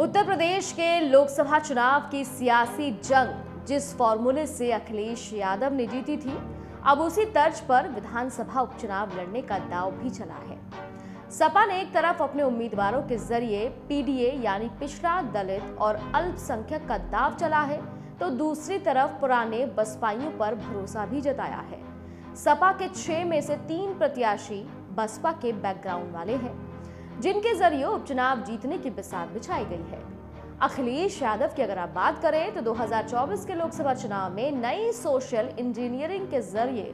उत्तर प्रदेश के लोकसभा चुनाव की सियासी जंग जिस फॉर्मूले से अखिलेश यादव ने जीती थी, अब उसी तर्ज पर विधानसभा उपचुनाव लड़ने का दांव भी चला है। सपा ने एक तरफ अपने उम्मीदवारों के जरिए पीडीए यानी पिछड़ा दलित और अल्पसंख्यक का दांव चला है, तो दूसरी तरफ पुराने बसपाइयों पर भरोसा भी जताया है। सपा के 6 में से 3 प्रत्याशी बसपा के बैकग्राउंड वाले हैं, जिनके जरिए उपचुनाव जीतने की बिसात बिछाई गई है। अखिलेश यादव की अगर आप बात करें तो 2024 के लोकसभा चुनाव में नई सोशल इंजीनियरिंग के जरिए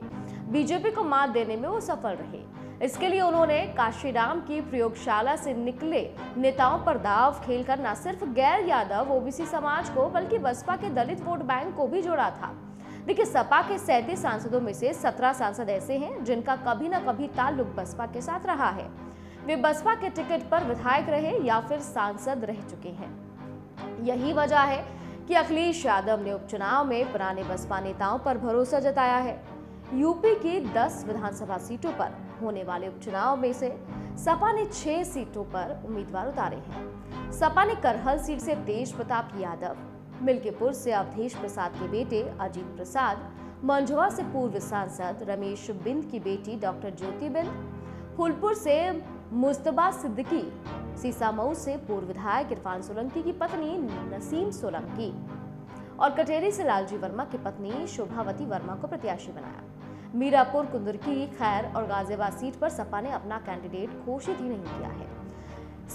बीजेपी को मात देने में वो सफल रहे। इसके लिए उन्होंने काशीराम की प्रयोगशाला से निकले नेताओं पर दाव खेलकर न सिर्फ गैर यादव ओबीसी समाज को बल्कि बसपा के दलित वोट बैंक को भी जोड़ा था। देखिए, सपा के 37 सांसदों में से 17 सांसद ऐसे हैं जिनका कभी ना कभी ताल्लुक बसपा के साथ रहा है। वे बसपा के टिकट पर विधायक रहे या फिर सांसद रह चुके हैं। यही वजह है कि अखिलेश यादव ने उपचुनाव में पुराने बसपा नेताओं पर भरोसा जताया है। यूपी की 10 विधानसभा सीटों पर होने वाले उपचुनाव में से सपा ने 6 सीटों पर उम्मीदवार उतारे हैं। सपा ने करहल सीट से तेज प्रताप यादव, मिल्कीपुर से अवधेश प्रसाद के बेटे अजीत प्रसाद, मंझवा से पूर्व सांसद रमेश बिंद की बेटी डॉक्टर ज्योति बिंद, फूलपुर से मुस्तफा सिद्दीकी, सीसामऊ से पूर्व विधायक इरफान सोलंकी की पत्नी नसीम सोलंकी और कटेरी से लालजी वर्मा की पत्नी शोभावती वर्मा को प्रत्याशी बनाया। मीरापुर, कुंदरकी, खैर और गाजियाबाद सीट पर सपा ने अपना कैंडिडेट घोषित ही नहीं किया है।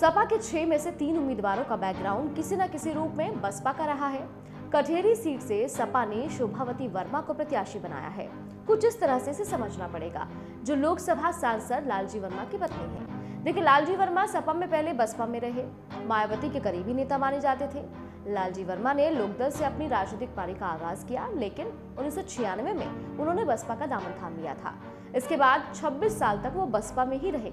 सपा के 6 में से 3 उम्मीदवारों का बैकग्राउंड किसी न किसी रूप में बसपा का रहा है। कठेरी सीट से सपा ने शोभावती वर्मा को प्रत्याशी बनाया है। कुछ इस तरह से इसे समझना पड़ेगा, जो लोकसभा सांसद लालजी वर्मा की पत्नी है। देखिए, लालजी वर्मा सपा में पहले बसपा में रहे, मायावती के करीबी नेता माने जाते थे। लालजी वर्मा ने लोकदल से अपनी राजनीतिक पारी का आगाज किया, लेकिन 1996 में उन्होंने बसपा का दामन थाम लिया था। इसके बाद 26 साल तक वो बसपा में ही रहे।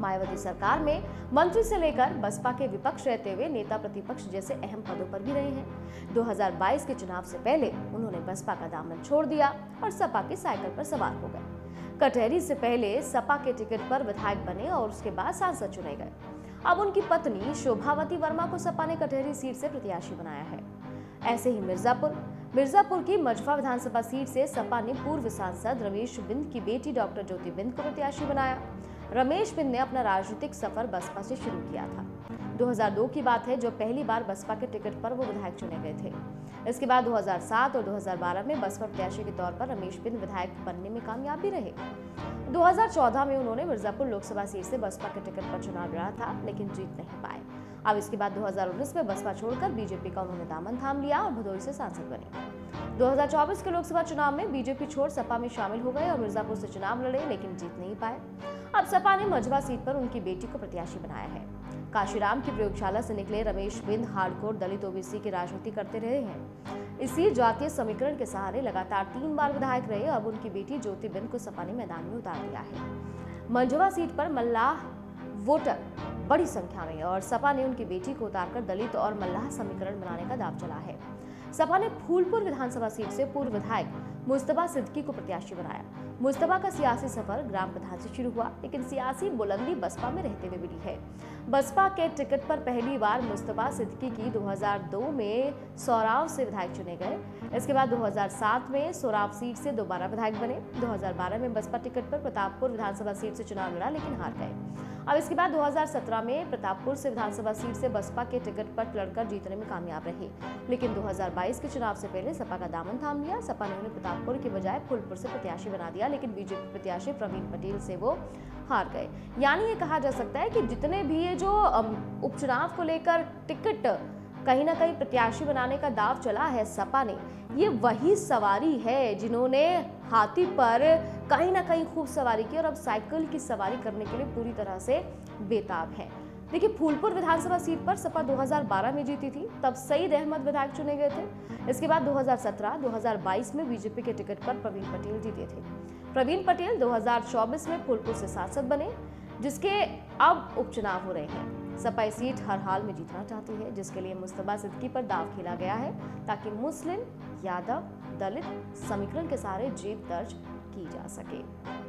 मायावती सरकार में मंत्री से लेकर बसपा के विपक्ष रहते हुए नेता प्रतिपक्ष जैसे अहम पदों पर भी रहे हैं। 2022 के चुनाव से पहले उन्होंने बसपा का दामन छोड़ दिया और सपा की साइकिल पर सवार हो गए। कटहरी से पहले सपा के टिकट पर विधायक बने और उसके बाद सांसद चुने गए। अब उनकी पत्नी शोभावती वर्मा को सपा ने कटहरी सीट से प्रत्याशी बनाया है। ऐसे ही मिर्जापुर की मझवा विधानसभा सीट से सपा ने पूर्व सांसद रमेश बिंद की बेटी डॉक्टर ज्योति बिंद को प्रत्याशी बनाया। रमेश बिंद ने अपना राजनीतिक सफर बसपा से शुरू किया था। 2002 की बात है, जो पहली बार बसपा के टिकट पर वो विधायक चुने गए थे। इसके बाद 2007 और 2012 में बसपा प्रत्याशी के तौर पर रमेश बिंद विधायक बनने में कामयाब भी रहे। 2014 में उन्होंने मिर्जापुर लोकसभा सीट से बसपा के टिकट पर चुनाव लड़ा था, लेकिन जीत नहीं पाए। अब इसके बाद 2019 में बसपा छोड़कर बीजेपी का उन्होंने दामन थाम लिया और भदोही से सांसद बने। 2024 के लोकसभा चुनाव में बीजेपी छोड़ सपा में शामिल हो गए और मिर्जापुर से चुनाव लड़े, लेकिन जीत नहीं पाए। अब सपा ने मझवा सीट पर उनकी बेटी को प्रत्याशी बनाया है। काशीराम की प्रयोगशाला से निकले रमेश बिंद हार्डकोर दलित ओबीसी की राजनीति करते रहे हैं। इसी जातीय समीकरण के सहारे लगातार 3 बार विधायक रहे। अब उनकी बेटी ज्योति बिंद को सपा ने मैदान में उतार दिया है। मंझवा सीट पर मल्लाह वोटर बड़ी संख्या में और सपा ने उनकी बेटी को उतारकर दलित और मल्लाह समीकरण बनाने का दांव चला है। सपा ने फूलपुर विधानसभा सीट से पूर्व विधायक मुस्तफा सिद्दीकी को प्रत्याशी बनाया। मुस्तफा का सियासी सफर ग्राम प्रधान से शुरू हुआ, लेकिन सियासी बुलंदी बसपा में रहते हुए मिली है। बसपा के टिकट पर पहली बार मुस्तफा सिद्दीकी की 2002 में सौराव से विधायक चुने गए। इसके बाद 2007 में सौराव सीट से दोबारा विधायक बने। 2012 में बसपा टिकट पर प्रतापपुर विधानसभा सीट से चुनाव लड़ा, लेकिन हार गए। अब इसके बाद 2017 में प्रतापपुर से विधानसभा सीट से बसपा के टिकट पर लड़कर जीतने में कामयाब रहे, लेकिन 2022 के चुनाव से पहले सपा का दामन थाम लिया। सपा ने उन्हें प्रतापपुर के बजाय फूलपुर से प्रत्याशी बना दिया, लेकिन बीजेपी प्रत्याशी प्रवीण पटेल से वो हार गए। यानी ये कहा जा सकता है कि जितने भी ये जो उपचुनाव को लेकर टिकट कहीं ना कहीं प्रत्याशी बनाने का दांव चला है सपा ने, ये वही सवारी है जिन्होंने हाथी पर कहीं ना कहीं खूब सवारी की और अब साइकिल की सवारी करने के लिए पूरी तरह से बेताब है। देखिए, फूलपुर विधानसभा सीट पर सपा 2012 में जीती थी, तब सईद अहमद विधायक चुने गए थे। इसके बाद 2017, 2022 में बीजेपी के टिकट पर प्रवीण पटेल जीते थे। प्रवीण पटेल 2024 में फूलपुर से सांसद बने, जिसके अब उपचुनाव हो रहे हैं। सपा इस सीट हर हाल में जीतना चाहती है, जिसके लिए मुस्तफा सिद्दीकी पर दांव खेला गया है ताकि मुस्लिम, यादव, दलित समीकरण के सहारे जीत दर्ज की जा सके।